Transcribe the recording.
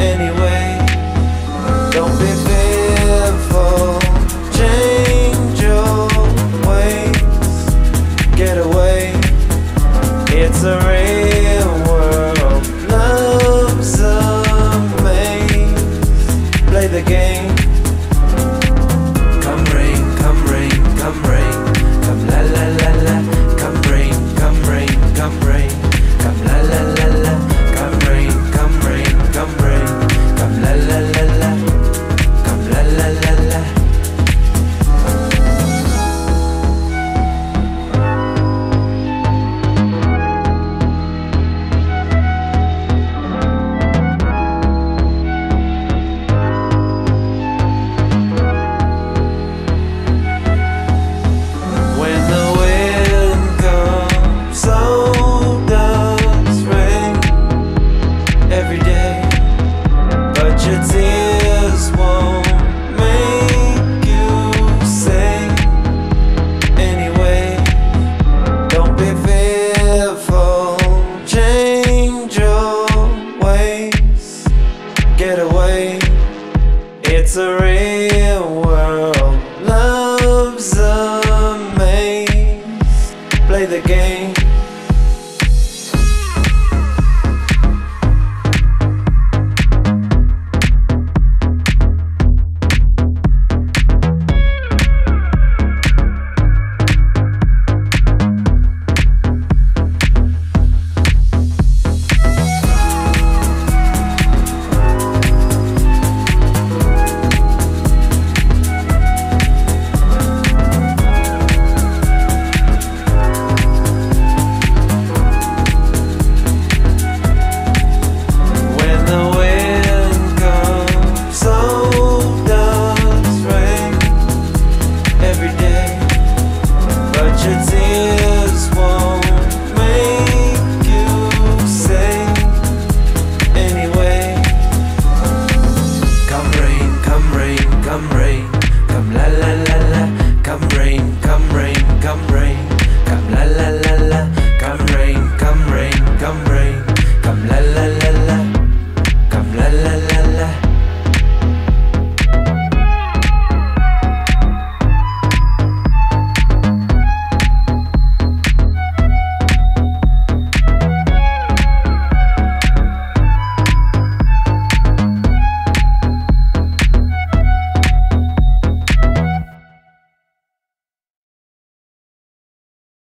anyway. Don't be fearful, change your ways, get away. It's a real world, love's a maze. Play the game. Come rain, come rain, come rain, come la la la la. Come rain, come rain, come rain, come la la la la. Come rain, come rain, come rain, come la la la la. Come la la la la. It's a rain.